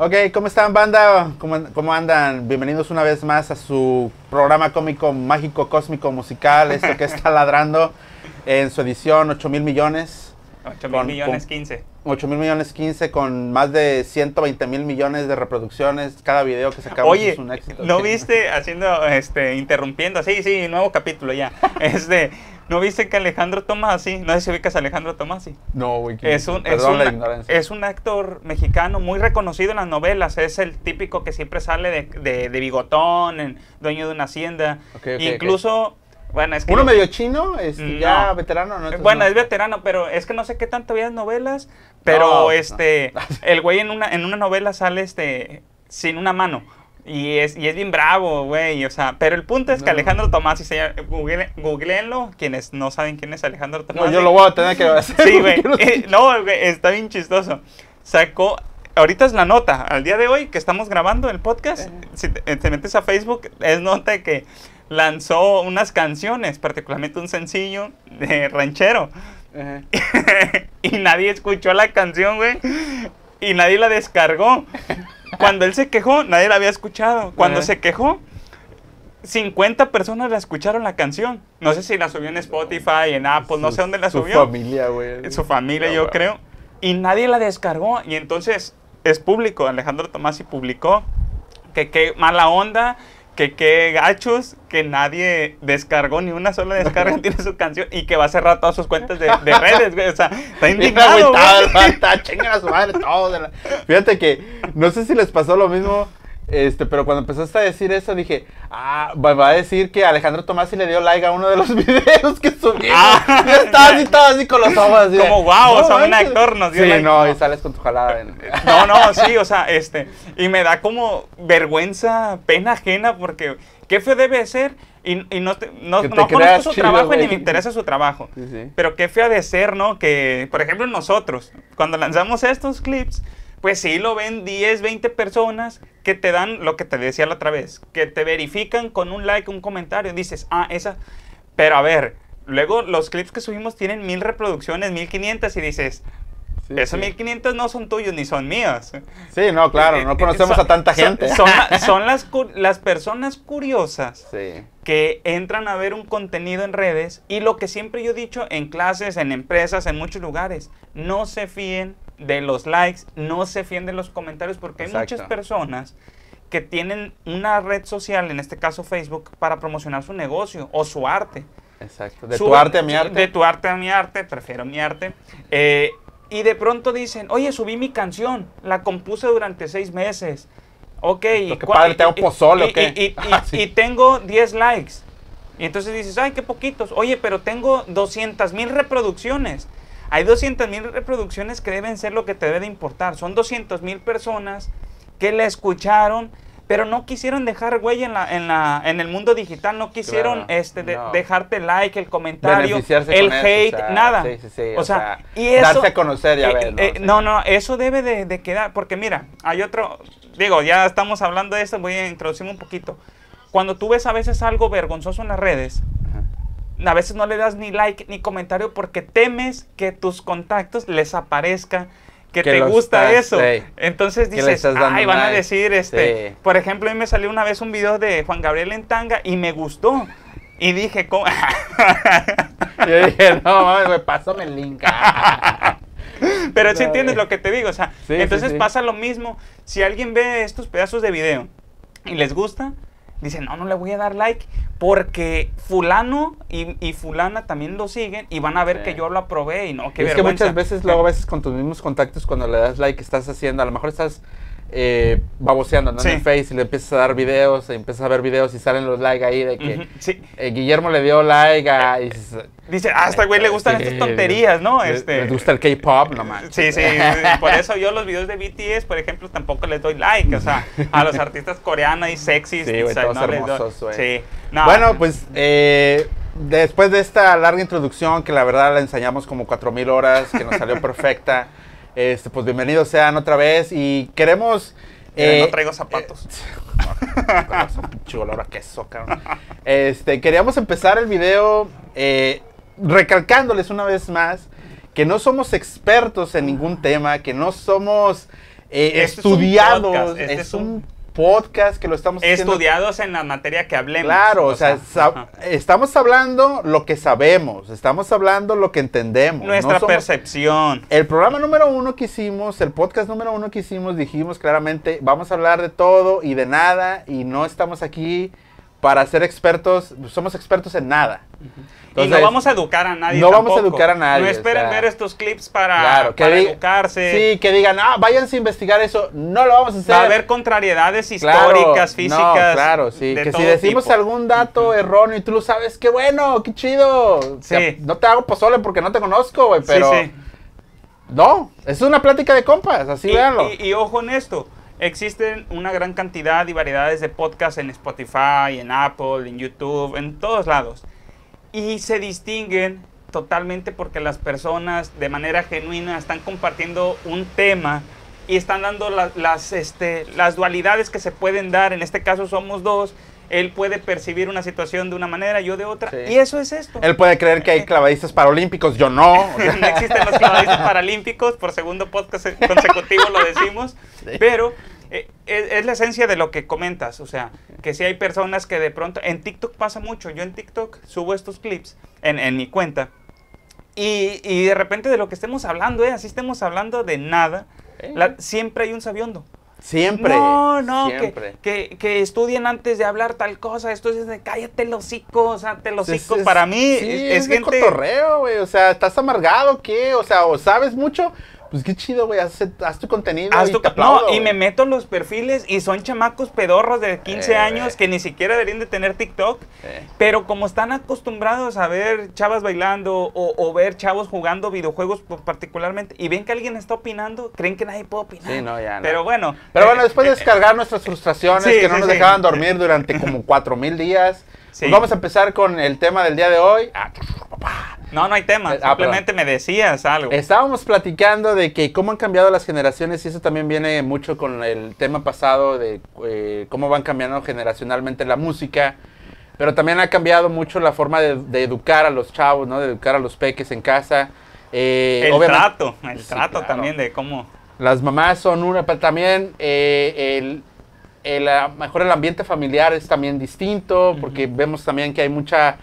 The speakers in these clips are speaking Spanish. Ok, ¿cómo están, banda? ¿Cómo andan? Bienvenidos una vez más a su programa cómico, mágico, cósmico, musical. Esto que está ladrando en su edición 8,000 millones. 8,000 millones 15. 8,000 millones 15 con más de 120,000 millones de reproducciones. Cada video que sacamos es un éxito. ¿No viste haciendo, interrumpiendo? Sí, nuevo capítulo ya. ¿No viste que Alejandro Tomassi, no sé si ubicas a Alejandro Tomassi? No, güey. Es un actor mexicano muy reconocido en las novelas. Es el típico que siempre sale de bigotón, dueño de una hacienda. Okay. Bueno, es que uno medio chino, ya veterano. No, bueno, no. Es veterano, pero es que no sé qué tanto veías novelas. Pero el güey en una novela sale sin una mano. Y es bien bravo, güey, pero el punto es que Alejandro Tomassi, googleenlo, quienes no saben quién es Alejandro Tomassi. No, yo lo voy a tener que hacer. Sí, güey, está bien chistoso. Ahorita es la nota, al día de hoy que estamos grabando el podcast, si te metes a Facebook, es nota que lanzó unas canciones, particularmente un sencillo de ranchero, y nadie escuchó la canción, güey, y nadie la descargó. Cuando él se quejó, nadie la había escuchado. Cuando se quejó, 50 personas la escucharon la canción. No sé si la subió en Spotify, en Apple, no sé dónde la subió. Su familia, güey. Su familia, yo creo. Y nadie la descargó. Y entonces es público. Alejandro Tomassi publicó que qué mala onda, que qué gachos, que nadie descargó, ni una sola descarga tiene su canción, y que va a cerrar todas sus cuentas de redes, güey. O sea, está indignado, güey. Está chingando a su madre todo. Fíjate que, no sé si les pasó lo mismo, pero cuando empezaste a decir eso, dije, va a decir que Alejandro Tomassi le dio like a uno de los videos que subimos. Estaba así con los ojos. Así, como, wow, no, un actor nos dio like. Sí, no, y sales con tu jalada. Y me da como vergüenza, pena ajena, porque qué feo debe ser. Y no conozco su trabajo, ni me interesa su trabajo. Sí, sí. Pero qué feo de ser, ¿no? Que, por ejemplo, nosotros, cuando lanzamos estos clips, pues sí, lo ven 10, 20 personas que te dan lo que te decía la otra vez, que te verifican con un like, un comentario. Dices, esa. Pero a ver, luego los clips que subimos tienen 1000 reproducciones, 1500, y dices, esos 1500 no son tuyos ni son míos. Sí, no, claro, no conocemos a tanta gente. Son las personas curiosas que entran a ver un contenido en redes, y lo que siempre yo he dicho en clases, en empresas, en muchos lugares, no se fíen de los likes, no se fíen de los comentarios, porque hay muchas personas que tienen una red social, en este caso Facebook, para promocionar su negocio o su arte. Exacto, de tu arte a mi arte. De tu arte a mi arte, prefiero mi arte. Y de pronto dicen, oye, subí mi canción, la compuse durante 6 meses. Ok, qué padre, te hago pozole, ¿o qué? Y tengo 10 likes. Y entonces dices, ay, qué poquitos. Oye, pero tengo 200,000 reproducciones. Hay 200,000 reproducciones que deben ser lo que te debe de importar. Son 200,000 personas que la escucharon, pero no quisieron dejar huella en el mundo digital. No quisieron dejarte like, el comentario, el hate, nada. Darse a conocer, ya ves. Eso debe de quedar. Porque mira, hay otro. Digo, ya estamos hablando de esto, voy a introducirme un poquito. Cuando tú ves a veces algo vergonzoso en las redes, a veces no le das ni like ni comentario porque temes que tus contactos les aparezca que te gusta eso. Entonces dices, ay, van a decir, por ejemplo, a mí me salió una vez un video de Juan Gabriel en tanga y me gustó. Y dije, ¿cómo? Yo dije, no, mames, pásame el link. Pero sí entiendes lo que te digo. O sea, entonces pasa lo mismo. Si alguien ve estos pedazos de video y les gusta, dicen, no le voy a dar like porque fulano y fulana también lo siguen y van a ver que yo lo aprobé y no, qué vergüenza. Es que muchas veces, luego a veces con tus mismos contactos, cuando le das like, estás haciendo, a lo mejor estás baboseando, andando en Face, y le empiezas a dar videos, y empiezas a ver videos y salen los likes ahí de que Guillermo le dio like a... Y dice, este güey le gustan estas tonterías, ¿no? Le gusta el K-pop nomás. Sí, por eso yo los videos de BTS, por ejemplo, tampoco les doy like, o sea, a los artistas coreanos y sexys. Sí, güey, todos hermosos, güey. Sí. No. Bueno, pues, después de esta larga introducción, que la verdad la ensayamos como 4,000 horas, que nos salió perfecta, pues bienvenidos sean otra vez, y queremos... no traigo zapatos. Chulora, queso, cabrón. Queríamos empezar el video... recalcándoles una vez más que no somos expertos en ningún tema, que no somos estudiados. Es un podcast que lo estamos haciendo. Estudiados en la materia que hablemos. Claro, o sea, estamos hablando lo que sabemos, estamos hablando lo que entendemos. Nuestra percepción. El programa número 1 que hicimos, el podcast número 1 que hicimos, dijimos claramente, vamos a hablar de todo y de nada, y no estamos aquí para ser expertos, somos expertos en nada. Entonces, y no vamos a educar a nadie. No tampoco. Vamos a educar a nadie. No esperen ver estos clips para educarse. Sí, que digan, ah, váyanse a investigar eso. No lo vamos a hacer. Va a haber contrariedades históricas, físicas. No, claro, sí. Que si decimos algún dato erróneo y tú lo sabes, qué bueno, qué chido. Sí. O sea, no te hago pozole porque no te conozco, güey, pero. Sí, sí. No, es una plática de compas, así véanlo. Y ojo en esto. Existen una gran cantidad y variedades de podcasts en Spotify, en Apple, en YouTube, en todos lados. Y se distinguen totalmente porque las personas de manera genuina están compartiendo un tema y están dando las dualidades que se pueden dar. En este caso somos dos. Él puede percibir una situación de una manera, yo de otra, sí. Y eso es esto. Él puede creer que hay clavadistas paralímpicos, yo no. No existen los clavadistas paralímpicos, por segundo podcast consecutivo lo decimos, sí. Pero es la esencia de lo que comentas, o sea, que si hay personas que de pronto, en TikTok pasa mucho, yo en TikTok subo estos clips en mi cuenta, y de repente de lo que estemos hablando, así estemos hablando de nada, siempre hay un sabiondo. Siempre. No, siempre. Que estudien antes de hablar tal cosa. Esto es de cállate el hocico, o sea, te lo hocico. Para mí sí, es gente de cotorreo, güey. O sea, ¿estás amargado qué? O sea, ¿o sabes mucho? Pues qué chido, güey, haz tu contenido. Y me meto en los perfiles y son chamacos pedorros de 15 años que ni siquiera deberían de tener TikTok, pero como están acostumbrados a ver chavas bailando o ver chavos jugando videojuegos particularmente y ven que alguien está opinando, creen que nadie puede opinar. Sí, no, ya no. Pero bueno, después de descargar nuestras frustraciones que no nos dejaban dormir durante como 4000 días, pues vamos a empezar con el tema del día de hoy. No hay tema, simplemente me decías algo. Estábamos platicando de que cómo han cambiado las generaciones y eso también viene mucho con el tema pasado de cómo van cambiando generacionalmente la música, pero también ha cambiado mucho la forma de educar a los chavos, ¿no? De educar a los peques en casa. El trato también de cómo... Las mamás son una, pero también a lo mejor el ambiente familiar es también distinto porque vemos también que hay mucha...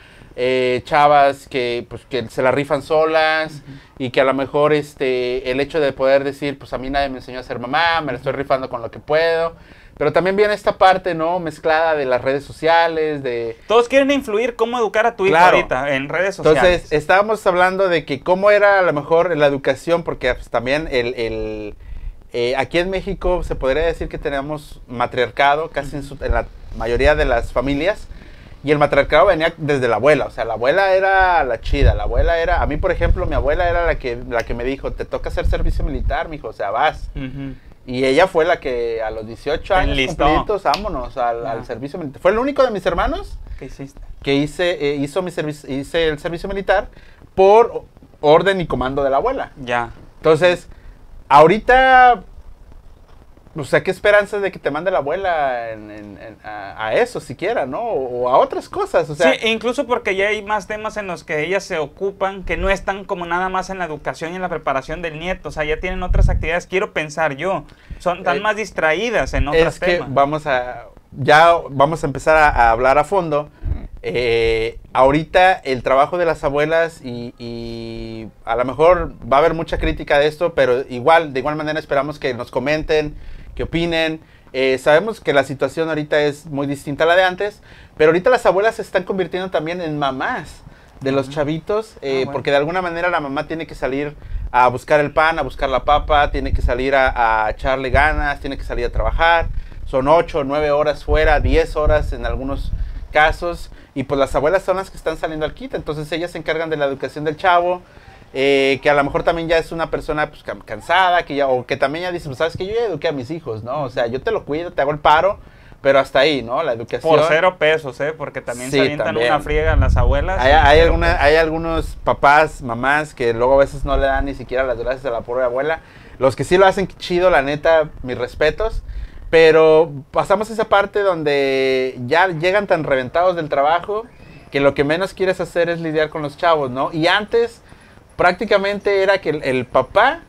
chavas que se la rifan solas y que a lo mejor el hecho de poder decir, pues a mí nadie me enseñó a ser mamá, me la estoy rifando con lo que puedo, pero también viene esta parte, ¿no? Mezclada de las redes sociales, de... Todos quieren influir cómo educar a tu hijo ahorita en redes sociales. Entonces, estábamos hablando de que cómo era a lo mejor la educación, porque pues, también aquí en México se podría decir que tenemos matriarcado casi en la mayoría de las familias. Y el matriarcado venía desde la abuela, o sea, la abuela era la chida, la abuela era... A mí, por ejemplo, mi abuela era la que me dijo, te toca hacer servicio militar, mijo, o sea, vas. Y ella fue la que a los 18 años cumplidos, vámonos al servicio militar. Fue el único de mis hermanos que hice el servicio militar por orden y comando de la abuela. Ya. Entonces, ahorita... O sea, ¿qué esperanzas de que te mande la abuela a eso siquiera, no? O a otras cosas, o sea... Sí, incluso porque ya hay más temas en los que ellas se ocupan que no están como nada más en la educación y en la preparación del nieto. O sea, ya tienen otras actividades, quiero pensar yo. Están más distraídas en otros temas. Es que vamos a empezar a hablar a fondo. Ahorita el trabajo de las abuelas y a lo mejor va a haber mucha crítica de esto, pero de igual manera esperamos que nos comenten, que opinen. Sabemos que la situación ahorita es muy distinta a la de antes, pero ahorita las abuelas se están convirtiendo también en mamás de los chavitos, porque de alguna manera la mamá tiene que salir a buscar el pan, a buscar la papa, tiene que salir a echarle ganas, tiene que salir a trabajar. Son 8 o 9 horas fuera, 10 horas en algunos casos, y pues las abuelas son las que están saliendo al quite, entonces ellas se encargan de la educación del chavo, que a lo mejor también ya es una persona pues, cansada, que también ya dice, pues sabes que yo ya eduqué a mis hijos, ¿no? O sea, yo te lo cuido, te hago el paro, pero hasta ahí, ¿no? La educación. Por 0 pesos, ¿eh? Porque también se avientan una friega en las abuelas. Hay algunos papás, mamás, que luego a veces no le dan ni siquiera las gracias a la pobre abuela. Los que sí lo hacen, chido, la neta, mis respetos. Pero pasamos a esa parte donde ya llegan tan reventados del trabajo que lo que menos quieres hacer es lidiar con los chavos, ¿no? Y antes prácticamente era que el papá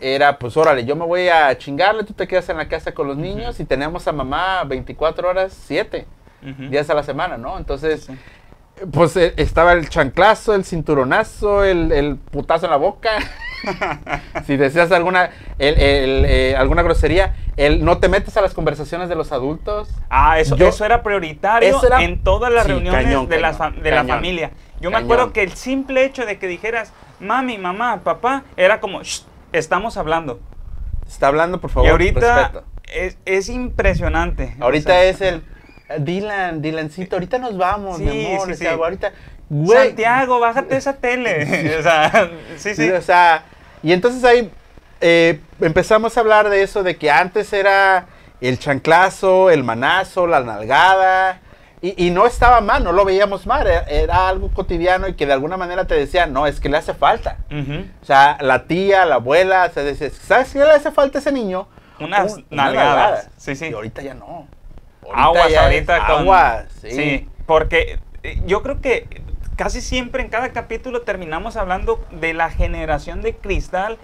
era, pues órale, yo me voy a chingarle, tú te quedas en la casa con los niños y tenemos a mamá 24 horas, 7 días a la semana, ¿no? Entonces, pues estaba el chanclazo, el cinturonazo, el putazo en la boca. Si decías alguna grosería, no te metes a las conversaciones de los adultos. Ah, eso era prioritario, eso era, en todas las reuniones de la familia. Yo me acuerdo que el simple hecho de que dijeras mami, mamá, papá, era como shh, estamos hablando. Está hablando, por favor. Y ahorita es impresionante. Ahorita, o sea, es el Dylan, Dylancito, ahorita nos vamos, sí, mi amor, sí, o sea, ahorita, güey, Santiago, bájate esa tele, o sea, o sea, y entonces ahí empezamos a hablar de eso, de que antes era el chanclazo, el manazo, la nalgada, y no estaba mal, no lo veíamos mal, era algo cotidiano y que de alguna manera te decían, no, es que le hace falta, o sea, la tía, la abuela, o sea, decías, ¿sabes qué le hace falta a ese niño? Unas nalgadas, y ahorita ya no. Ahorita aguas. Sí, porque yo creo que casi siempre en cada capítulo terminamos hablando de la generación de cristal,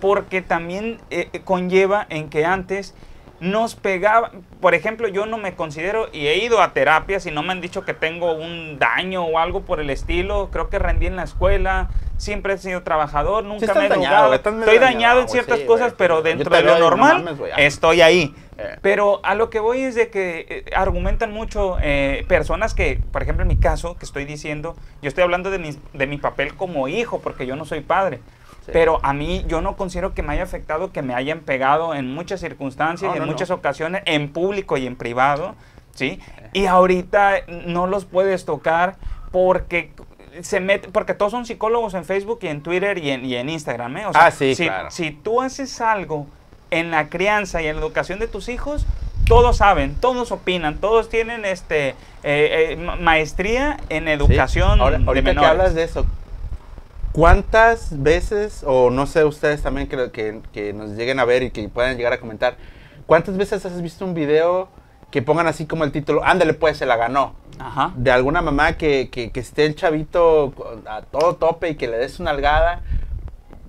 porque también conlleva en que antes nos pegaba. Por ejemplo, yo no me considero, y he ido a terapia, si no me han dicho que tengo un daño o algo por el estilo, creo que rendí en la escuela, siempre he sido trabajador, nunca me he dañado. Estoy dañado en ciertas cosas, pero dentro de lo normal, no mames, estoy ahí. Pero a lo que voy es de que argumentan mucho personas que, por ejemplo, en mi caso, que estoy diciendo, yo estoy hablando de mi papel como hijo, porque yo no soy padre. Sí. Pero a mí, yo no considero que me haya afectado, que me hayan pegado en muchas circunstancias, en muchas ocasiones, en público y en privado, ¿sí? Y ahorita no los puedes tocar porque... porque todos son psicólogos en Facebook y en Twitter y en Instagram, ¿eh? O sea, si tú haces algo en la crianza y en la educación de tus hijos, todos saben, todos opinan, todos tienen maestría en educación. Sí. Ahorita que hablas de eso, ¿cuántas veces, o no sé ustedes también que nos lleguen a ver y que puedan llegar a comentar, cuántas veces has visto un video que pongan así como el título, ándale pues, se la ganó? Ajá. De alguna mamá que esté el chavito a todo tope y que le des una nalgada.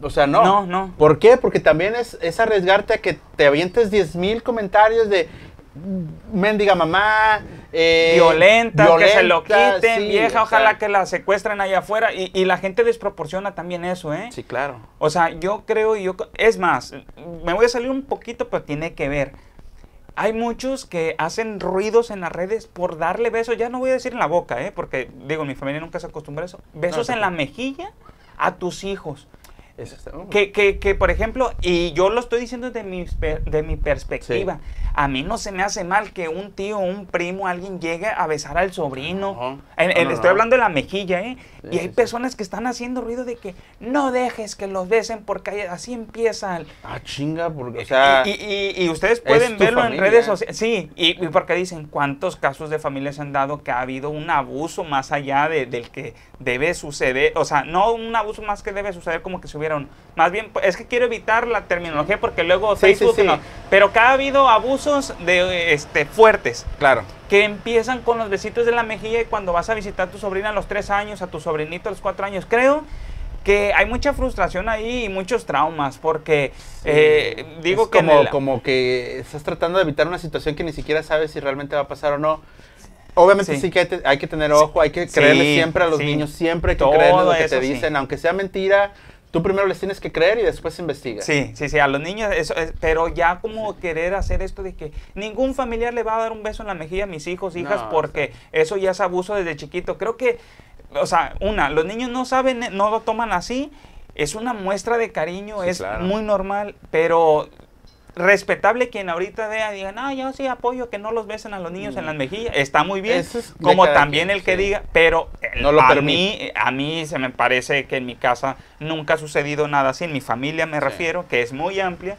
O sea, no. No. ¿Por qué? Porque también es arriesgarte a que te avientes 10,000 comentarios de mendiga mamá, violenta, que se lo quiten, vieja, ojalá que la secuestren allá afuera. Y la gente desproporciona también eso, ¿eh? Sí, claro. O sea, yo creo, es más, me voy a salir un poquito, pero tiene que ver. Hay muchos que hacen ruidos en las redes por darle besos, ya no voy a decir en la boca, porque digo, mi familia nunca se acostumbra a eso, besos en la mejilla a tus hijos. Que por ejemplo, y yo lo estoy diciendo desde mi perspectiva, a mí no se me hace mal que un tío, un primo, alguien llegue a besar al sobrino. Estoy hablando de la mejilla, y hay personas que están haciendo ruido de que no dejes que los besen porque así empieza el... Ah, chinga, porque, o sea... Y ustedes pueden verlo en redes sociales, y porque dicen cuántos casos de familias han dado que ha habido un abuso más allá del que debe suceder, o sea, no un abuso más que debe suceder como que se hubiera uno. Más bien, es que quiero evitar la terminología porque luego Facebook no. Pero que ha habido abusos de fuertes. Claro. Que empiezan con los besitos de la mejilla, y cuando vas a visitar a tu sobrina a los 3 años, a tu sobrinito a los 4 años, creo que hay mucha frustración ahí y muchos traumas, porque digo que... Como que estás tratando de evitar una situación que ni siquiera sabes si realmente va a pasar o no. Obviamente sí que hay que tener ojo, hay que creerle siempre a los niños, siempre hay que creerles lo que te dicen, aunque sea mentira. Tú primero les tienes que creer y después investigas. Sí, a los niños, eso es, pero ya como querer hacer esto de que ningún familiar le va a dar un beso en la mejilla a mis hijos, hijas, porque eso ya es abuso desde chiquito. Creo que, o sea, los niños no saben, no lo toman así, es una muestra de cariño, es muy normal, pero... Respetable quien ahorita vea y diga, no, yo sí apoyo que no los besen a los niños en las mejillas, está muy bien, como también el que diga, pero a mí se me parece que en mi casa nunca ha sucedido nada así, en mi familia me refiero, que es muy amplia,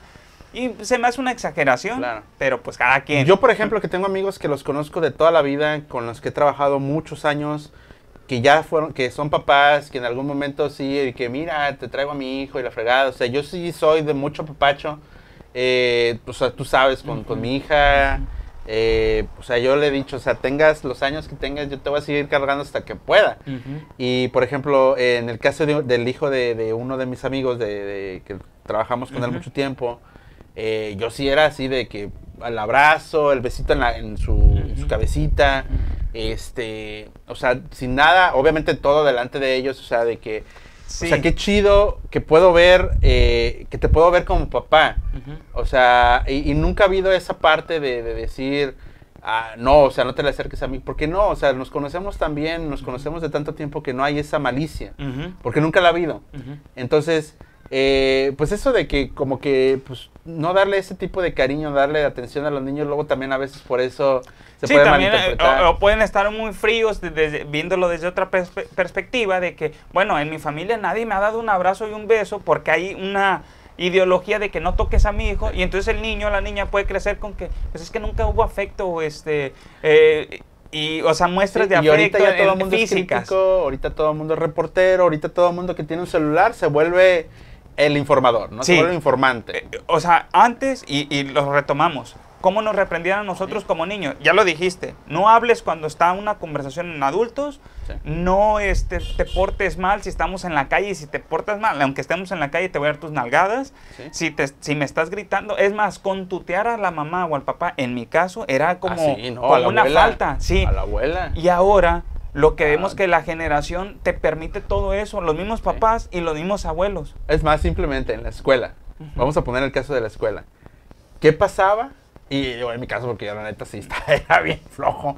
y se me hace una exageración, pero pues cada quien. Yo, por ejemplo, que tengo amigos que los conozco de toda la vida, con los que he trabajado muchos años, que ya fueron, que son papás, que en algún momento sí, que mira, te traigo a mi hijo y la fregada, o sea, yo sí soy de mucho papacho. Pues, tú sabes, con mi hija O sea, yo le he dicho, o sea, tengas los años que tengas, yo te voy a seguir cargando hasta que pueda. Uh-huh. Y, por ejemplo, en el caso del hijo de uno de mis amigos, que trabajamos con él mucho tiempo, yo sí era así de que el abrazo, el besito en su cabecita, o sea, sin nada, obviamente todo delante de ellos, o sea, de que, sí. O sea, qué chido que puedo ver, que te puedo ver como papá. O sea, y nunca ha habido esa parte de decir, ah, no, o sea, no te le acerques a mí. Porque no, o sea, nos conocemos tan bien, nos conocemos de tanto tiempo que no hay esa malicia. Porque nunca la ha habido. Entonces, pues eso de que como que, pues, no darle ese tipo de cariño, darle atención a los niños, luego también a veces por eso se puede malinterpretar. O pueden estar muy fríos viéndolo desde otra perspectiva de que, bueno, en mi familia nadie me ha dado un abrazo y un beso porque hay una ideología de que no toques a mi hijo, y entonces el niño o la niña puede crecer con que, pues es que nunca hubo afecto, y, o sea, muestras de afecto físicas. Ahorita ya todo el mundo es crítico, ahorita todo el mundo es reportero, ahorita todo el mundo que tiene un celular se vuelve el informador, ¿no? Sí. Se vuelve el informante. O sea, antes, y lo retomamos, ¿cómo nos reprendieron nosotros como niños? Ya lo dijiste, no hables cuando está una conversación en adultos, no te portes mal si estamos en la calle, y si te portas mal, aunque estemos en la calle, te voy a dar tus nalgadas. Si me estás gritando, es más, contutear a la mamá o al papá, en mi caso, era como, como una falta. Sí, a la abuela. Y ahora, lo que vemos que la generación te permite todo eso, los mismos papás y los mismos abuelos. Es más, simplemente en la escuela, vamos a poner el caso de la escuela. ¿Qué pasaba? Y bueno, en mi caso, porque yo la neta sí era bien flojo.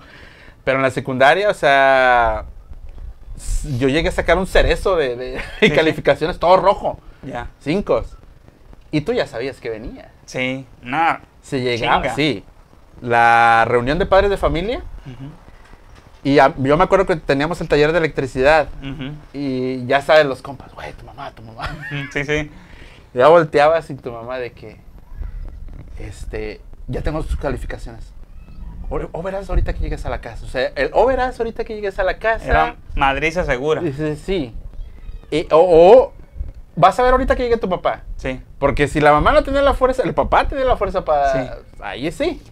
Pero en la secundaria, o sea, yo llegué a sacar un cerezo de calificaciones, todo rojo. 5. Y tú ya sabías que venía. Sí, nada. Se llegaba, sí. La reunión de padres de familia. Y yo me acuerdo que teníamos el taller de electricidad. Y ya sabes los compas, güey, tu mamá, tu mamá. Ya volteabas y tu mamá de que, ya tengo sus calificaciones. O verás ahorita que llegues a la casa. O sea, o verás ahorita que llegues a la casa. Era madriza segura. Dices, sí. O vas a ver ahorita que llegue tu papá. Sí. Porque si la mamá no tenía la fuerza, el papá tenía la fuerza para... Ahí sí.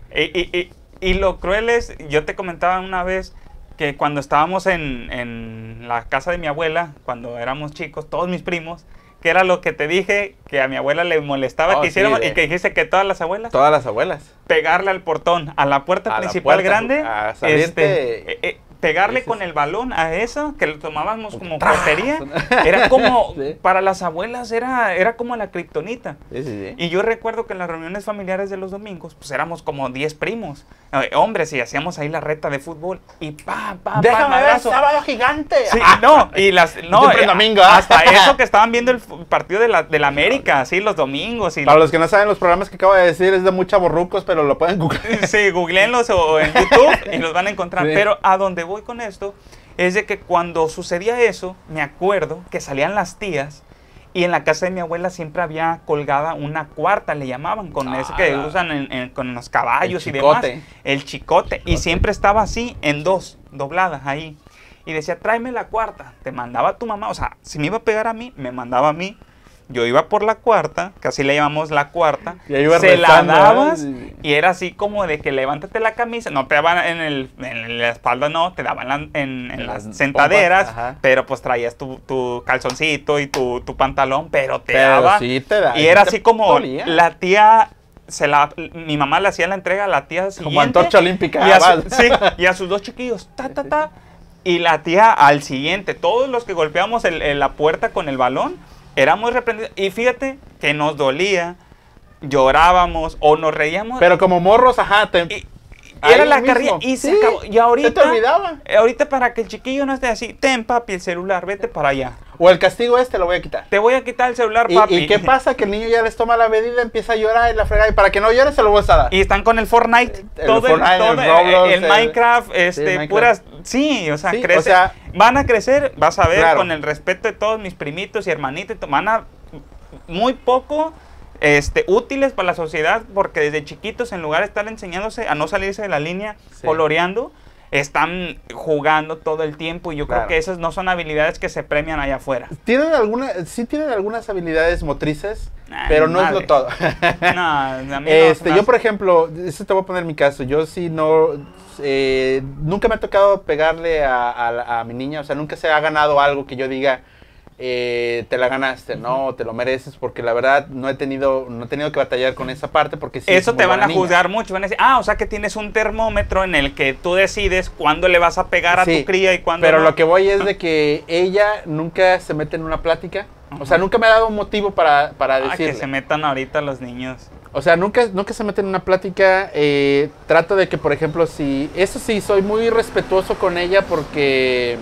Y lo cruel es, yo te comentaba una vez que cuando estábamos en la casa de mi abuela, cuando éramos chicos, todos mis primos, que era lo que te dije, que a mi abuela le molestaba que hiciéramos, y que dijiste que todas las abuelas. Todas las abuelas. Pegarle al portón, a la puerta principal grande. A salirte, pegarle con el balón a eso, que lo tomábamos como portería. Era como, para las abuelas, era como la kriptonita. Y yo recuerdo que en las reuniones familiares de los domingos, pues éramos como 10 primos. Hombres, y hacíamos ahí la reta de fútbol. Y déjame ver, sábado gigante. Sí, no, y las, domingo. Hasta eso que estaban viendo el partido de la América, así los domingos. Para los que no saben, los programas que acabo de decir es de muy chavorrucos, pero lo pueden googlear. Sí, googleenlos o en YouTube y los van a encontrar. Pero a donde voy con esto es de que cuando sucedía eso, me acuerdo que salían las tías, y en la casa de mi abuela siempre había colgada una cuarta, le llamaban, con ese que usan con los caballos y demás, el chicote, y siempre estaba así en dos, dobladas ahí, y decía, tráeme la cuarta, te mandaba tu mamá, o sea, si me iba a pegar a mí, me mandaba a mí. Yo iba por la cuarta, que así le llamamos la cuarta, se la dabas, y era así como de que levántate la camisa, no te daban en la espalda, no, te daban en las sentaderas, pero pues traías tu calzoncito y tu pantalón, pero te daba, y era así como la tía... mi mamá le hacía la entrega a la tía siguiente, como antorcha olímpica, y a sus dos chiquillos, y la tía al siguiente, todos los que golpeamos la puerta con el balón, éramos reprendidos, y fíjate que nos dolía, llorábamos o nos reíamos. Pero como morros, era la carrilla y se acabó. Y ahorita, te olvidaba. Ahorita para que el chiquillo no esté así, ten papi el celular, vete para allá. O el castigo lo voy a quitar. Te voy a quitar el celular, papi. ¿Y qué pasa? Que el niño ya les toma la medida, empieza a llorar y la fregada. Y para que no llore, se lo voy a dar. Y están con el Fortnite. El Minecraft, Minecraft. Puras... Sí, o sea, crece. O sea, van a crecer, vas a ver, con el respeto de todos mis primitos y hermanitos, van a... Muy poco... útiles para la sociedad, porque desde chiquitos, en lugar de estar enseñándose a no salirse de la línea, coloreando, están jugando todo el tiempo, y yo creo que esas no son habilidades que se premian allá afuera. Sí tienen algunas habilidades motrices, Pero no es lo todo. No, a mí no. Yo, por ejemplo, eso te voy a poner mi caso. Yo sí no... nunca me ha tocado pegarle a mi niña. O sea, nunca se ha ganado algo que yo diga, te la ganaste, ¿no? Uh-huh. Te lo mereces, porque la verdad no he tenido que batallar con esa parte, porque sí, eso te van a juzgar mucho, van a decir, ah, o sea que tienes un termómetro en el que tú decides cuándo le vas a pegar a tu cría y cuándo pero no. Lo que voy es de que ella nunca se mete en una plática. Uh-huh. O sea, nunca me ha dado un motivo para decirle. Que se metan ahorita los niños. O sea, nunca se meten en una plática. Trato de que, por ejemplo, si... Eso sí, soy muy respetuoso con ella porque...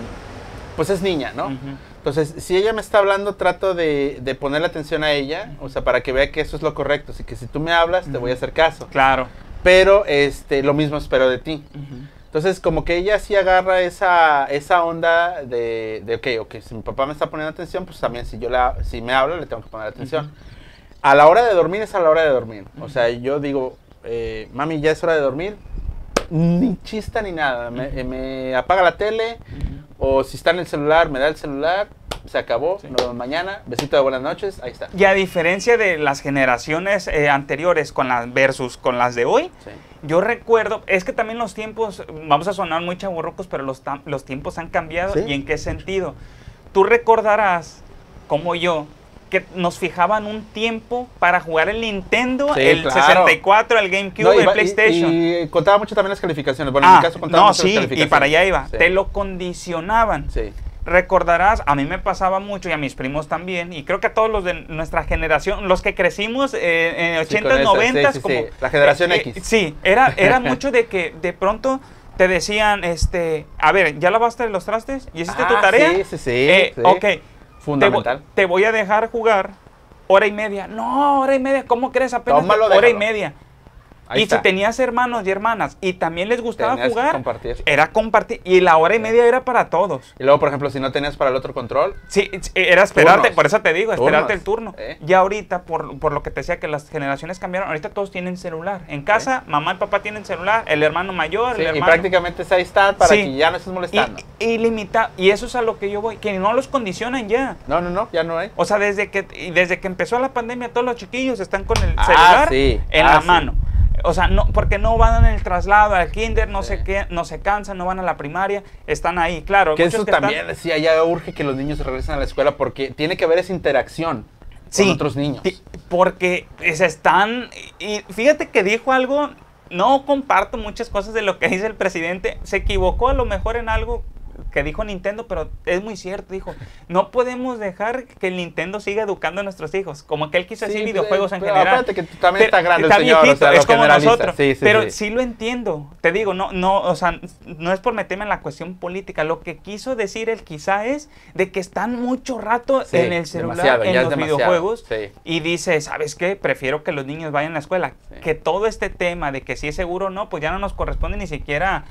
Pues es niña, ¿no? Uh-huh. Entonces, si ella me está hablando, trato de ponerle atención a ella. O sea, para que vea que eso es lo correcto. Así que si tú me hablas, uh-huh, te voy a hacer caso. Claro. Pero lo mismo espero de ti. Uh-huh. Entonces, como que ella sí agarra esa onda de, ok, si mi papá me está poniendo atención, pues también si me habla, le tengo que poner atención. Uh-huh. A la hora de dormir es a la hora de dormir. O sea, yo digo, mami, ya es hora de dormir. Ni chista ni nada. Me apaga la tele. O si está en el celular, me da el celular. Se acabó. Sí. Nos vemos mañana. Besito de buenas noches. Ahí está. Y a diferencia de las generaciones anteriores versus con las de hoy, sí. Yo recuerdo, es que también los tiempos, vamos a sonar muy chavorrocos, pero los tiempos han cambiado. ¿Sí? ¿Y en qué sentido? Tú recordarás, como yo, que nos fijaban un tiempo para jugar el Nintendo, sí, el 64, el GameCube, el PlayStation. Y contaba mucho también las calificaciones. Bueno, en mi caso contaba mucho las calificaciones. Y para allá iba. Sí. Te lo condicionaban. Sí. Recordarás, a mí me pasaba mucho y a mis primos también, y creo que a todos los de nuestra generación, los que crecimos en 80s, 90s, como... Sí. La generación X. Sí, era mucho de que de pronto... Te decían, a ver, ¿ya lavaste los trastes? ¿Y hiciste tu tarea? Sí. Ok. Fundamental. Te voy a dejar jugar hora y media. No, hora y media, ¿cómo crees? Apenas hora y media. Ahí está. Si tenías hermanos y hermanas y también les gustaba jugar, era compartir. Y la hora y media era para todos. Y luego, por ejemplo, si no tenías para el otro control. Sí, era esperarte, turnos. Por eso te digo, esperarte el turno. Y ahorita, por lo que te decía que las generaciones cambiaron, ahorita todos tienen celular. En casa, mamá y papá tienen celular, el hermano mayor, el hermano... Y prácticamente ahí está para que ya no estés molestando. Y eso es a lo que yo voy, que no los condicionan ya. No, ya no hay. O sea, desde que empezó la pandemia, todos los chiquillos están con el celular en la mano. O sea, no, porque no van en el traslado al kinder, sé qué, no se cansan, no van a la primaria, están ahí, claro. Que eso también decía, ya urge que los niños regresen a la escuela porque tiene que haber esa interacción con otros niños. Porque se están... Y fíjate que dijo algo, no comparto muchas cosas de lo que dice el presidente, se equivocó a lo mejor en algo que dijo Nintendo, pero es muy cierto, dijo, no podemos dejar que el Nintendo siga educando a nuestros hijos, como que él quiso decir videojuegos en general. Aparte que también está grande el señor, viejito, o sea, es como nosotros, pero sí lo entiendo, te digo, o sea, no es por meterme en la cuestión política, lo que quiso decir él quizá es de que están mucho rato en el celular, en los videojuegos, y dice, ¿sabes qué? Prefiero que los niños vayan a la escuela, que todo este tema de que si es seguro o no, pues ya no nos corresponde ni siquiera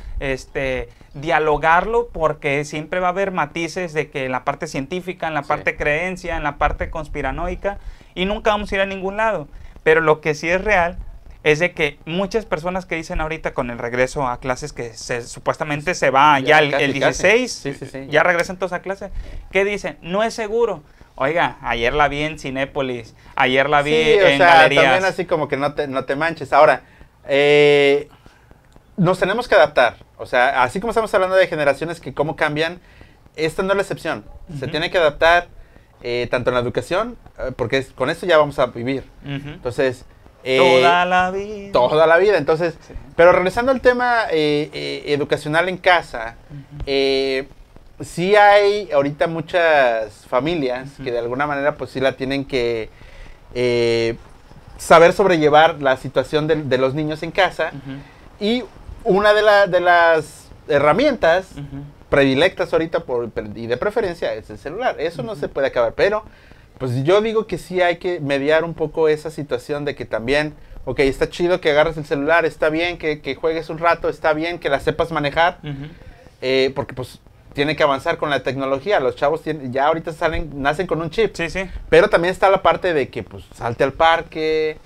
dialogarlo, porque siempre va a haber matices de que en la parte científica, en la parte creencia, en la parte conspiranoica, y nunca vamos a ir a ningún lado. Pero lo que sí es real es de que muchas personas que dicen ahorita con el regreso a clases, que supuestamente se va ya el 16, ya regresan todos a clases, ¿qué dicen? No es seguro. Oiga, ayer la vi en Cinépolis, ayer la vi en Galerías. También así como que no te manches. Ahora, nos tenemos que adaptar. O sea, así como estamos hablando de generaciones que cómo cambian, esta no es la excepción. Uh-huh. Se tiene que adaptar tanto en la educación, porque con esto ya vamos a vivir. Uh-huh. Entonces... toda la vida. Toda la vida, entonces... Sí. Pero regresando al tema educacional en casa, uh-huh, sí hay ahorita muchas familias, uh-huh, que de alguna manera pues sí la tienen que... saber sobrellevar la situación de los niños en casa, uh-huh, y... Una de las herramientas, uh-huh, predilectas ahorita y de preferencia es el celular. Eso, uh-huh, no se puede acabar, pero pues yo digo que sí hay que mediar un poco esa situación de que también, ok, está chido que agarres el celular, está bien que juegues un rato, está bien que la sepas manejar, uh-huh, porque pues tiene que avanzar con la tecnología. Los chavos ya ahorita nacen con un chip, pero también está la parte de que pues salte al parque,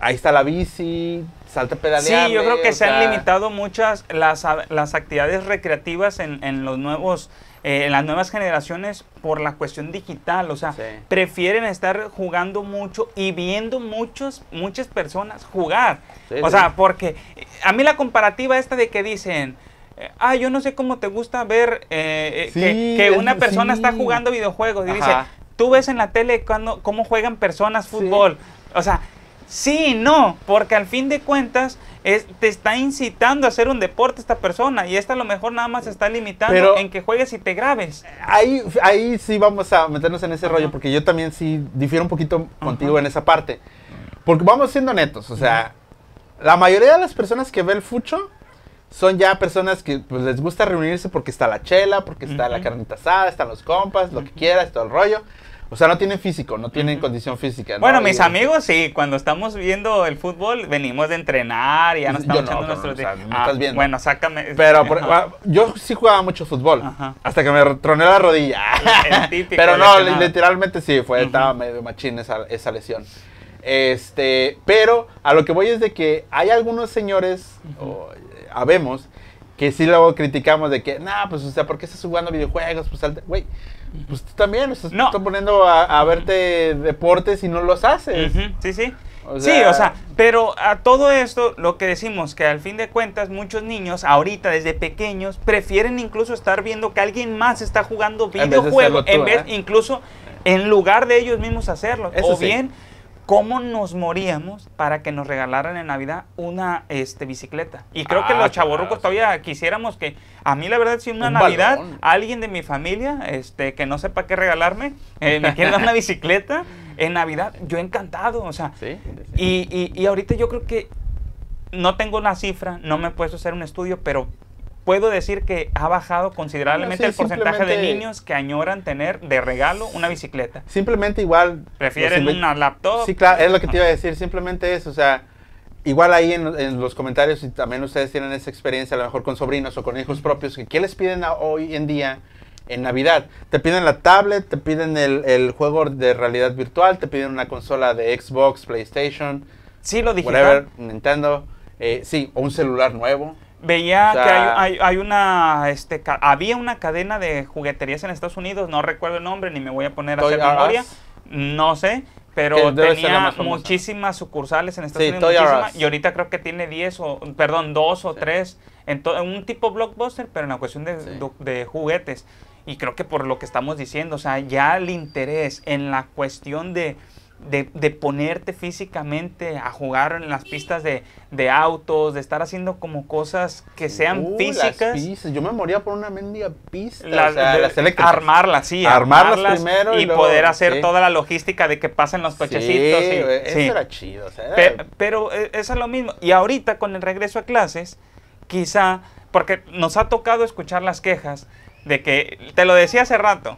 ahí está la bici, salta a pedalear. Sí, yo creo que se han limitado muchas las actividades recreativas en los nuevos... en las nuevas generaciones por la cuestión digital, o sea, sí, prefieren estar jugando mucho y viendo muchas personas jugar. Sí, o sea, porque a mí la comparativa esta de que dicen, ah, yo no sé cómo te gusta ver sí, que una persona está jugando videojuegos y dice, tú ves en la tele cómo juegan personas fútbol. Sí. O sea, sí, no, porque al fin de cuentas te está incitando a hacer un deporte esta persona y esta a lo mejor nada más está limitando en que juegues y te grabes. Ahí sí vamos a meternos en ese rollo, porque yo también sí difiero un poquito contigo en esa parte. Porque vamos siendo netos, o sea, la mayoría de las personas que ve el fucho son ya personas que pues, les gusta reunirse porque está la chela, porque está la carnita asada, están los compas, lo que quieras, todo el rollo. O sea, no tienen físico, no tienen condición física. ¿No? Bueno, mis amigos sí, cuando estamos viendo el fútbol, venimos de entrenar y ya nos estamos echando nuestros... Bueno, sácame... Pero yo sí jugaba mucho fútbol, hasta que me troné la rodilla. Pero no, literalmente sí, estaba medio machín esa lesión. Pero a lo que voy es de que hay algunos señores, habemos, que sí luego criticamos de que, nah, pues, o sea, ¿por qué estás jugando videojuegos? Pues, güey... Pues tú también, estás poniendo a verte deportes y no los haces. Sí, sí. O sea, pero a todo esto lo que decimos, que al fin de cuentas muchos niños ahorita desde pequeños prefieren incluso estar viendo que alguien más está jugando videojuegos incluso en lugar de ellos mismos hacerlo. Eso bien, ¿cómo nos moríamos para que nos regalaran en Navidad una bicicleta? Y creo que los chavorrucos todavía quisiéramos que... A mí, la verdad, si una Navidad, alguien de mi familia que no sepa qué regalarme, me quiere dar una bicicleta en Navidad, yo encantado, o sea. Y ahorita yo creo que... No tengo una cifra, no me he puesto a hacer un estudio, pero... Puedo decir que ha bajado considerablemente el porcentaje de niños que añoran tener de regalo una bicicleta. Simplemente igual... Prefieren una laptop. Sí, claro, es lo que te iba a decir, simplemente eso, o sea, igual ahí en los comentarios, si también ustedes tienen esa experiencia, a lo mejor con sobrinos o con hijos propios, que ¿qué les piden hoy en día en Navidad? Te piden la tablet, te piden el juego de realidad virtual, te piden una consola de Xbox, PlayStation. Sí, lo digital. Whatever, Nintendo, sí, o un celular nuevo. Veía, o sea, que hay una, había una cadena de jugueterías en Estados Unidos, no recuerdo el nombre, ni me voy a poner a hacer memoria, no sé, pero tenía muchísimas sucursales en Estados Unidos, y ahorita creo que tiene 2 o 3, un tipo Blockbuster, pero en la cuestión de juguetes. Y creo que por lo que estamos diciendo, o sea, ya el interés en la cuestión de ponerte físicamente a jugar en las pistas de autos, de estar haciendo como cosas que sean físicas. Yo me moría por una mendiga pista. Las eléctricas. Armarlas, sí. Armarlas primero. Y luego, poder hacer toda la logística de que pasen los cochecitos. Sí, eso era chido. O sea, era... Pero eso es lo mismo. Y ahorita con el regreso a clases, quizá, porque nos ha tocado escuchar las quejas de que, te lo decía hace rato,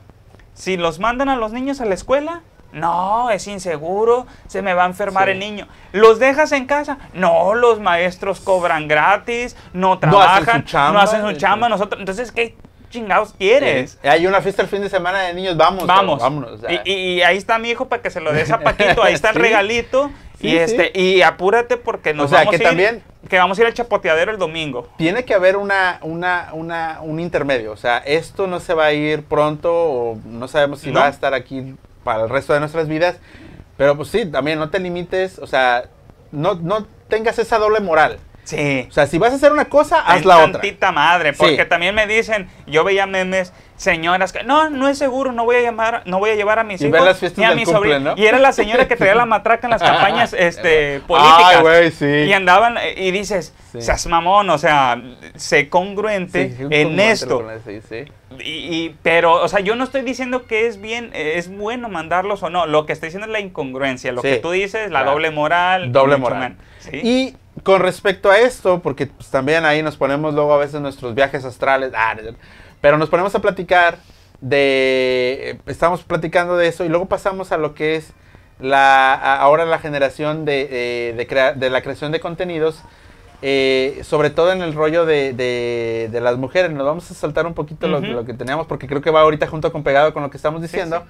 si los mandan a los niños a la escuela... No, es inseguro, se me va a enfermar el niño. ¿Los dejas en casa? No, los maestros cobran gratis, no trabajan, no hacen su chamba. Nosotros, entonces, ¿qué chingados quieres? Hay una fiesta el fin de semana de niños, vámonos. Y ahí está mi hijo para que se lo des a Paquito, ahí está el regalito. Y apúrate porque nos vamos a ir al chapoteadero el domingo. Tiene que haber un intermedio, o sea, esto no se va a ir pronto o no sabemos si va a estar aquí para el resto de nuestras vidas, pero pues sí, también no te limites, o sea, no tengas esa doble moral. Sí. O sea, si vas a hacer una cosa, haz la otra. Tantita madre, porque también me dicen, yo veía memes, señoras, que no es seguro, no voy a llevar a mis hijos ni a mis sobrinos, ¿no? Y era la señora que traía la matraca en las campañas políticas. Ay, güey, sí. Y andaban, y dices, seas mamón, o sea, sé congruente en esto. Pero, o sea, yo no estoy diciendo que es bueno mandarlos o no. Lo que estoy diciendo es la incongruencia. Lo que tú dices, la doble moral. Doble moral. ¿Sí? Y con respecto a esto, porque pues, también ahí nos ponemos luego a veces nuestros viajes astrales. Pero nos ponemos a platicar de... Estamos platicando de eso y luego pasamos a lo que es ahora la generación de la creación de contenidos. Sobre todo en el rollo de las mujeres, nos vamos a saltar un poquito lo que teníamos, porque creo que va ahorita junto con pegado con lo que estamos diciendo,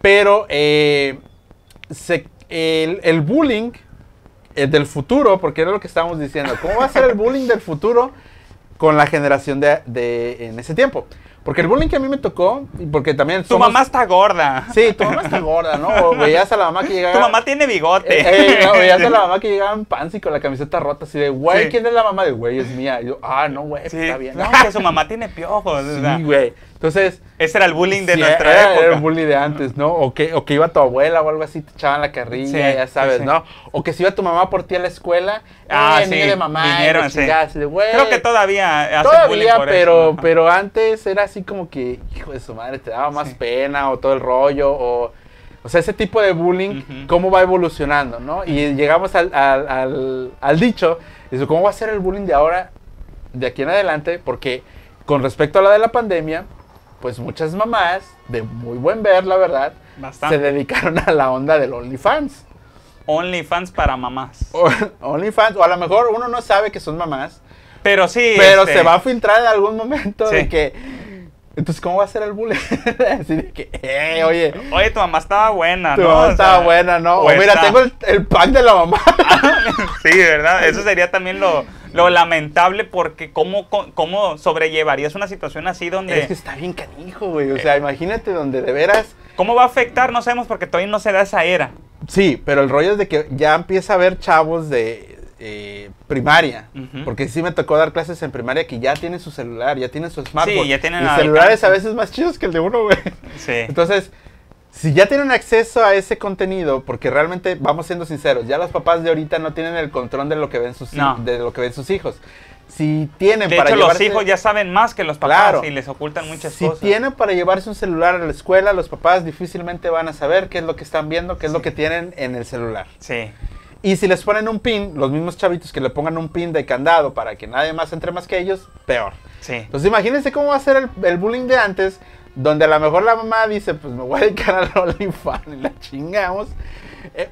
pero el bullying del futuro, porque era lo que estábamos diciendo. ¿Cómo va a ser el bullying del futuro con la generación en ese tiempo? Porque el bullying que a mí me tocó, porque también somos... Tu mamá está gorda. Sí, tu mamá está gorda, ¿no? O veías a la mamá que llegaba... Tu mamá tiene bigote. No, veías a la mamá que llegaba en pants y con la camiseta rota, así de, güey, sí. ¿Quién es la mamá? De, güey, es mía. Y yo, ah, no, güey, sí. Está bien. No, que su mamá tiene piojos. Sí, güey. Entonces... Ese era el bullying de nuestra época. Era el bullying de antes, ¿no? O que iba tu abuela o algo así, te echaban la carrilla, sí, ya sabes, sí, sí. ¿No? O que si iba tu mamá por ti a la escuela, sí, niño de mamá, vinieron, sí. Creo que todavía hace bullying por eso, ¿no? Pero antes era así como que, hijo de su madre, te daba más pena o todo el rollo, o sea, ese tipo de bullying, cómo va evolucionando, ¿no? Y llegamos al dicho, ¿cómo va a ser el bullying de ahora, de aquí en adelante? Porque con respecto a la de la pandemia, pues muchas mamás, de muy buen ver, la verdad, se dedicaron a la onda del OnlyFans. OnlyFans para mamás. OnlyFans, o a lo mejor uno no sabe que son mamás. Pero sí. Pero se va a filtrar en algún momento de que... Entonces, ¿cómo va a ser el bullying? Así de que, oye. Oye, tu mamá estaba buena, ¿no? Tu mamá estaba buena, ¿no? O mira, tengo el pack de la mamá. Sí, ¿verdad? Eso sería también lo lamentable, porque ¿cómo sobrellevarías una situación así donde... Es que está bien canijo, güey. O sea, imagínate donde de veras... ¿Cómo va a afectar? No sabemos porque todavía no se da esa era. Sí, pero el rollo es de que ya empieza a haber chavos de... primaria, porque sí me tocó dar clases en primaria que ya tienen su celular, ya tienen su smartphone, sí, ya tienen y celulares a veces más chidos que el de uno, güey. Sí. Entonces, si ya tienen acceso a ese contenido, porque realmente, vamos siendo sinceros, ya los papás de ahorita no tienen el control de lo que ven sus, de lo que ven sus hijos. Si tienen para llevarse... De hecho, los hijos ya saben más que los papás y les ocultan muchas cosas. Si tienen para llevarse un celular a la escuela, los papás difícilmente van a saber qué es lo que están viendo, qué es lo que tienen en el celular. Sí. Y si les ponen un pin, los mismos chavitos que le pongan un pin de candado para que nadie más entre más que ellos, peor. Sí. Entonces imagínense cómo va a ser el bullying de antes, donde a lo mejor la mamá dice, pues me voy a dedicar al OnlyFans y la chingamos.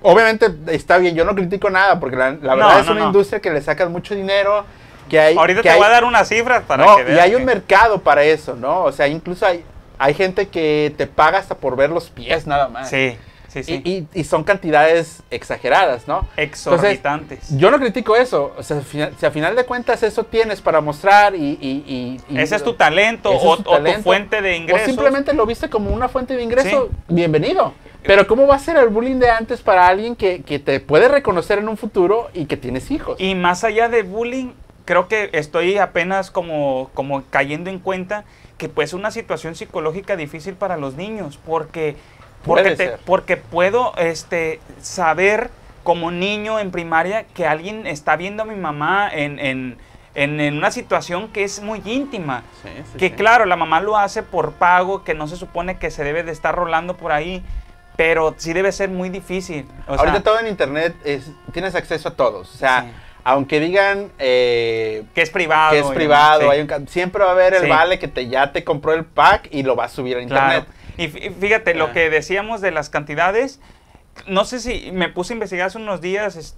Obviamente está bien, yo no critico nada, porque la verdad es una industria que le sacan mucho dinero. Que hay, ahorita que te voy a dar unas cifras para que veas. Y hay un mercado para eso, ¿no? O sea, incluso hay gente que te paga hasta por ver los pies nada más. Sí. Sí, sí. Y son cantidades exageradas, ¿no? Exorbitantes. Entonces, yo no critico eso. O sea, si a final de cuentas eso tienes para mostrar y ese es tu talento, o tu fuente de ingresos. O simplemente lo viste como una fuente de ingreso, bienvenido. Pero ¿cómo va a ser el bullying de antes para alguien que te puede reconocer en un futuro y que tienes hijos? Y más allá de bullying, creo que estoy apenas como cayendo en cuenta que pues una situación psicológica difícil para los niños, porque puedo saber como niño en primaria que alguien está viendo a mi mamá en una situación que es muy íntima. Sí, sí, que claro, la mamá lo hace por pago, que no se supone que se debe de estar rolando por ahí, pero sí debe ser muy difícil. Ahorita todo en internet tienes acceso a todos. O sea, aunque digan que es privado, siempre va a haber el vale que ya te compró el pack y lo va a subir a internet. Y fíjate, lo que decíamos de las cantidades, no sé si me puse a investigar hace unos días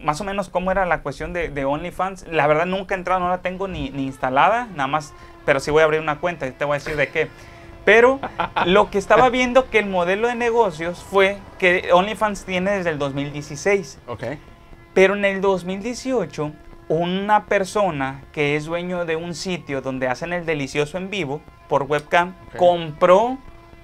más o menos cómo era la cuestión de OnlyFans. La verdad nunca he entrado, no la tengo ni instalada, nada más, pero sí voy a abrir una cuenta y te voy a decir de qué. Pero lo que estaba viendo que el modelo de negocios fue que OnlyFans tiene desde el 2016. Okay. Pero en el 2018, una persona que es dueño de un sitio donde hacen el delicioso en vivo por webcam, compró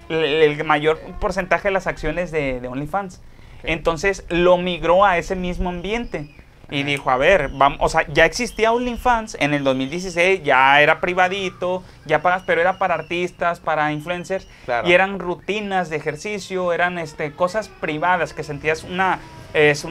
el mayor porcentaje de las acciones de OnlyFans. Entonces lo migró a ese mismo ambiente y dijo, a ver, vamos, o sea, ya existía OnlyFans en el 2016, ya era privadito, ya pagas, pero era para artistas, para influencers, y eran rutinas de ejercicio, eran cosas privadas que sentías una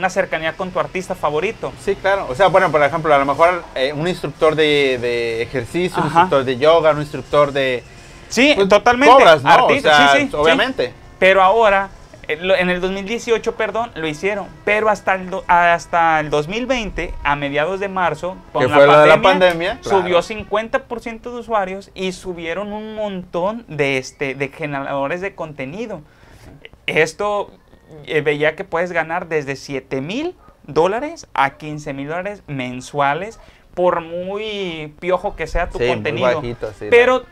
cercanía con tu artista favorito. Sí, claro. O sea, bueno, por ejemplo, a lo mejor un instructor de ejercicio, un instructor de yoga, un instructor de... Sí, pues, totalmente. Cobras, ¿no? Artista, o sea, sí, sí, obviamente. Sí. Pero ahora, en el 2018, perdón, lo hicieron. Pero hasta el 2020, a mediados de marzo, con la pandemia, subió 50% de usuarios y subieron un montón de generadores de contenido. Esto veía que puedes ganar desde $7,000 a $15,000 mensuales, por muy piojo que sea tu contenido, muy bajito, pero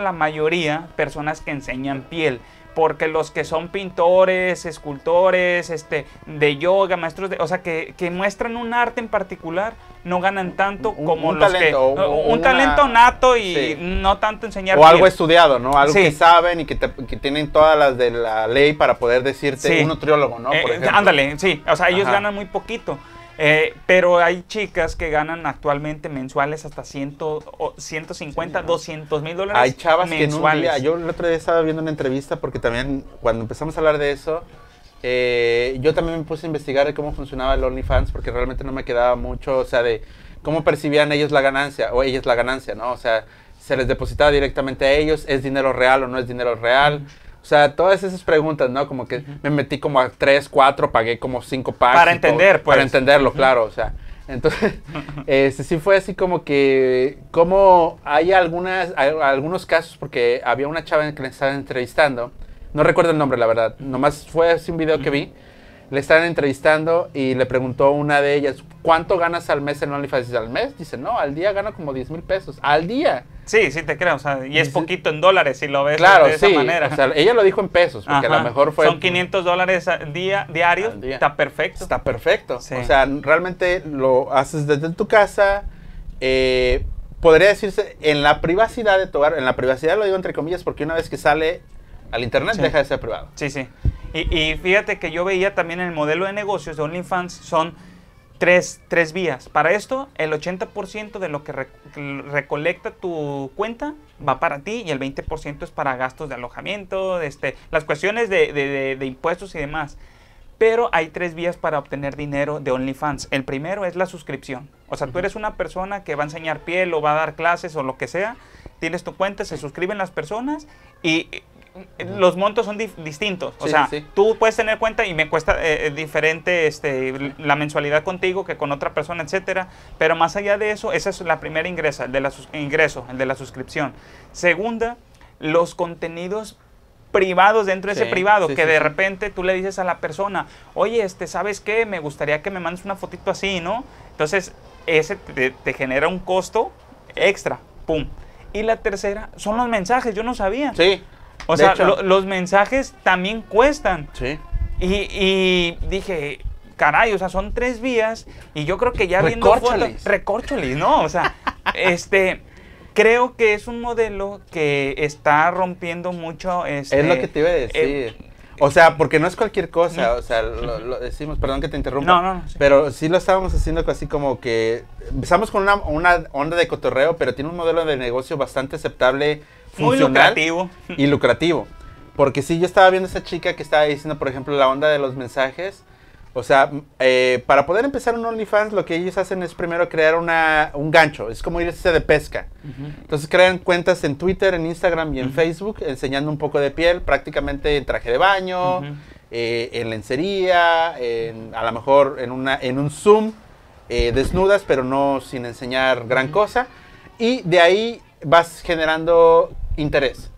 la mayoría, personas que enseñan piel, porque los que son pintores, escultores, de yoga, maestros de, o sea, que muestran un arte en particular, no ganan tanto como los que... Un talento nato y sí, no tanto enseñar. O algo estudiado, ¿no? Algo sí, que saben y que tienen todas las de la ley para poder decirte, sí, un nutriólogo, ¿no? Por ejemplo. Ándale, sí. O sea, ellos, ajá, ganan muy poquito. Pero hay chicas que ganan actualmente mensuales hasta 100, 150, sí, 200 mil dólares. Hay chavas mensuales. Que en un día, yo el otro día estaba viendo una entrevista porque también cuando empezamos a hablar de eso, yo también me puse a investigar de cómo funcionaba el OnlyFans porque realmente no me quedaba mucho, o sea, de cómo percibían ellos la ganancia, o ellas la ganancia, ¿no? O sea, se les depositaba directamente a ellos, ¿es dinero real o no es dinero real? O sea, todas esas preguntas, ¿no? Como que me metí como a 3, 4, pagué como 5 packs. Para entender, todo, pues. Para entenderlo, claro, o sea. Entonces, sí fue así como que, como hay algunos casos, porque había una chava que le estaban entrevistando, no recuerdo el nombre, la verdad, nomás fue así un video que vi, le estaban entrevistando y le preguntó una de ellas, ¿cuánto ganas al mes en OnlyFans? ¿Al mes? Dice, no, al día gano como 10 mil pesos, al día. Sí, sí te creo, o sea, y es poquito en dólares si lo ves, claro, de esa, sí, manera. O sea, ella lo dijo en pesos, porque, ajá, a lo mejor fue... Son $500 al día, diario, al día. Está perfecto. Está perfecto, sí. O sea, realmente lo haces desde tu casa, podría decirse en la privacidad de tu hogar, en la privacidad lo digo entre comillas, porque una vez que sale al internet, sí, deja de ser privado. Sí, sí, y fíjate que yo veía también el modelo de negocios de OnlyFans son... Tres vías. Para esto, el 80% de lo que recolecta tu cuenta va para ti y el 20% es para gastos de alojamiento, las cuestiones de impuestos y demás. Pero hay 3 vías para obtener dinero de OnlyFans. El primero es la suscripción. O sea, tú eres una persona que va a enseñar piel o va a dar clases o lo que sea. Tienes tu cuenta, se suscriben las personas y... Los montos son distintos, sí, o sea, sí, tú puedes tener cuenta y me cuesta diferente la mensualidad contigo que con otra persona, etcétera. Pero más allá de eso, esa es la primera ingreso, el de la suscripción. Segunda, los contenidos privados dentro, sí, de ese privado, sí, que sí, de repente tú le dices a la persona, oye, ¿sabes qué? Me gustaría que me mandes una fotito así, ¿no? Entonces, ese te genera un costo extra, ¡pum! Y la tercera son los mensajes, yo no sabía. Sí. O sea, los mensajes también cuestan. Sí. Y dije, caray, o sea, son 3 vías y yo creo que ya viendo fotos... Recórcholes, ¿no? O sea, creo que es un modelo que está rompiendo mucho... Es lo que te iba a decir. O sea, porque no es cualquier cosa, o sea, lo decimos, perdón que te interrumpa. No, no, sí. Pero sí lo estábamos haciendo así como que... Empezamos con una onda de cotorreo, pero tiene un modelo de negocio bastante aceptable... Muy lucrativo. Y lucrativo. Porque sí, yo estaba viendo a esa chica que estaba diciendo, por ejemplo, la onda de los mensajes. O sea, para poder empezar un OnlyFans, lo que ellos hacen es primero crear un gancho. Es como irse de pesca. Entonces crean cuentas en Twitter, en Instagram y en Facebook, enseñando un poco de piel, prácticamente en traje de baño, en lencería, a lo mejor en un Zoom, desnudas, pero no sin enseñar gran cosa. Y de ahí vas generando interés.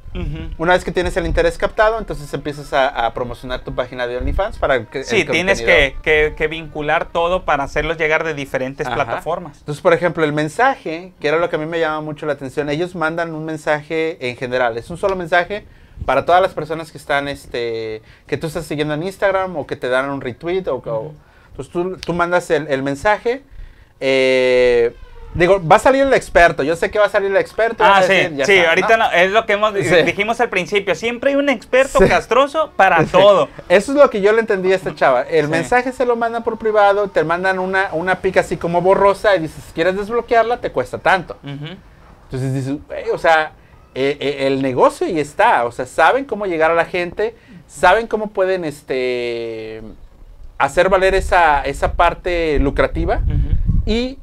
Una vez que tienes el interés captado, entonces empiezas a promocionar tu página de OnlyFans para que... Sí, tienes que vincular todo para hacerlos llegar de diferentes, ajá, plataformas. Entonces, por ejemplo, el mensaje, que era lo que a mí me llama mucho la atención, ellos mandan un mensaje en general, es un solo mensaje para todas las personas que están, que tú estás siguiendo en Instagram o que te dan un retweet o... Entonces tú mandas el mensaje, digo, va a salir el experto, yo sé que va a salir el experto. Ah, sí, decir, sí, está, ahorita, ¿no? Es lo que dijimos al principio, siempre hay un experto, sí, castroso para, sí, todo. Eso es lo que yo le entendí a esta chava, el, sí, mensaje se lo mandan por privado, te mandan una pica así como borrosa y dices, ¿quieres desbloquearla? Te cuesta tanto. Entonces dices, o sea, el negocio y está, o sea, saben cómo llegar a la gente, saben cómo pueden hacer valer esa parte lucrativa y...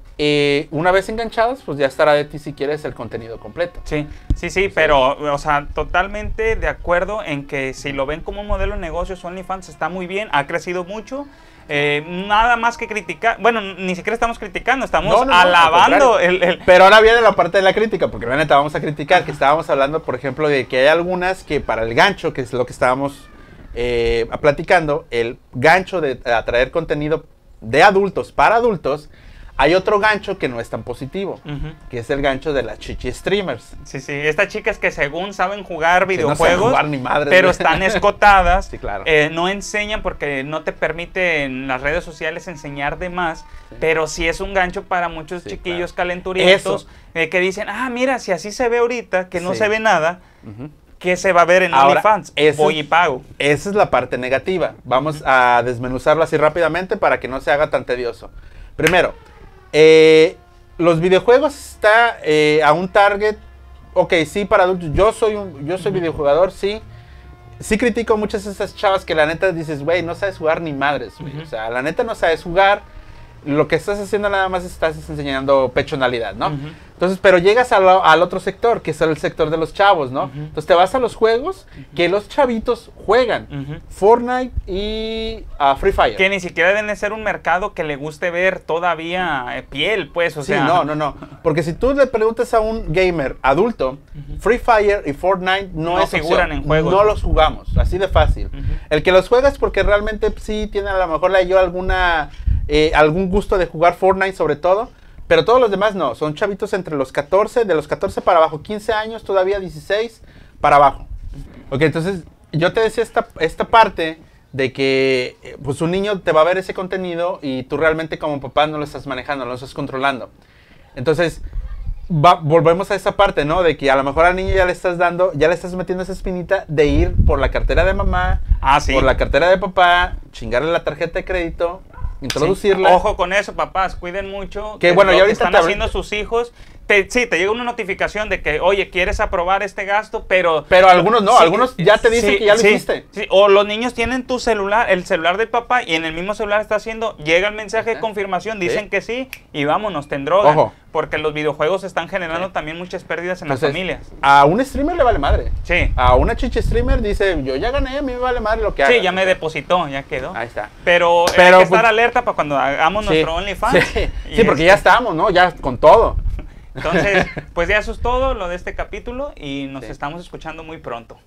una vez enganchados, pues ya estará de ti si quieres el contenido completo. Sí, sí, sí, pero, o sea, totalmente de acuerdo en que si lo ven como un modelo de negocios, OnlyFans está muy bien, ha crecido mucho. Nada más que criticar, bueno, ni siquiera estamos criticando, estamos alabando. Pero ahora viene la parte de la crítica, porque la neta vamos a criticar, que estábamos hablando, por ejemplo, de que hay algunas que para el gancho, que es lo que estábamos platicando, el gancho de atraer contenido de adultos para adultos, Hay otro gancho que no es tan positivo, que es el gancho de las chichi streamers. Sí, sí, estas chicas que según saben jugar videojuegos, no jugar ni madre, pero están escotadas, sí, claro. No enseñan porque no te permiten las redes sociales enseñar de más, sí. Pero sí es un gancho para muchos chiquillos calenturientos que dicen, ah, mira, si así se ve ahorita, que no se ve nada, ¿qué se va a ver en OnlyFans? Voy y pago. Esa es la parte negativa. Vamos a desmenuzarlo así rápidamente para que no se haga tan tedioso. Primero, los videojuegos está a un target, ok, sí, para adultos. Yo soy videojugador, sí. Sí critico muchas de esas chavas que la neta dices, güey, no sabes jugar ni madres, güey. O sea, la neta no sabes jugar. Lo que estás haciendo nada más estás enseñando pechonalidad, ¿no? Entonces, pero llegas al otro sector, que es el sector de los chavos, ¿no? Entonces te vas a los juegos que los chavitos juegan. Fortnite y Free Fire. Que ni siquiera deben ser un mercado que le guste ver todavía piel, pues, o sea. Sí, no. Porque si tú le preguntas a un gamer adulto, Free Fire y Fortnite no figuran en juegos. No los jugamos, así de fácil. El que los juega es porque realmente sí tiene a lo mejor algún gusto de jugar Fortnite sobre todo. Pero todos los demás no, son chavitos entre los 14, de los 14 para abajo, 15 años, todavía 16 para abajo. Ok, entonces yo te decía esta parte de que pues un niño te va a ver ese contenido y tú realmente como papá no lo estás manejando, no lo estás controlando. Entonces volvemos a esa parte, ¿no? De que a lo mejor al niño ya le estás metiendo esa espinita de ir por la cartera de mamá, por la cartera de papá, chingarle la tarjeta de crédito. Introducirla. Sí. Ojo con eso, papás, cuiden mucho. Que bueno, ya ahorita están haciendo sus hijos. Sí, te llega una notificación de que, oye, quieres aprobar este gasto, pero... Pero algunos no, algunos ya te dicen que ya lo hiciste. Sí, o los niños tienen tu celular, el celular del papá, y en el mismo celular está haciendo, llega el mensaje de confirmación, dicen que sí, y vámonos, te endrogan. Ojo. Porque los videojuegos están generando también muchas pérdidas en las familias. A un streamer le vale madre. Sí. A una chichi streamer dice, yo ya gané, a mí me vale madre lo que haga. Sí, ya me depositó, ya quedó. Ahí está. Pero hay que estar alerta para cuando hagamos nuestro OnlyFans. Sí, porque ya estamos, ¿no? Ya con todo. Entonces, pues ya eso es todo lo de este capítulo y nos estamos escuchando muy pronto.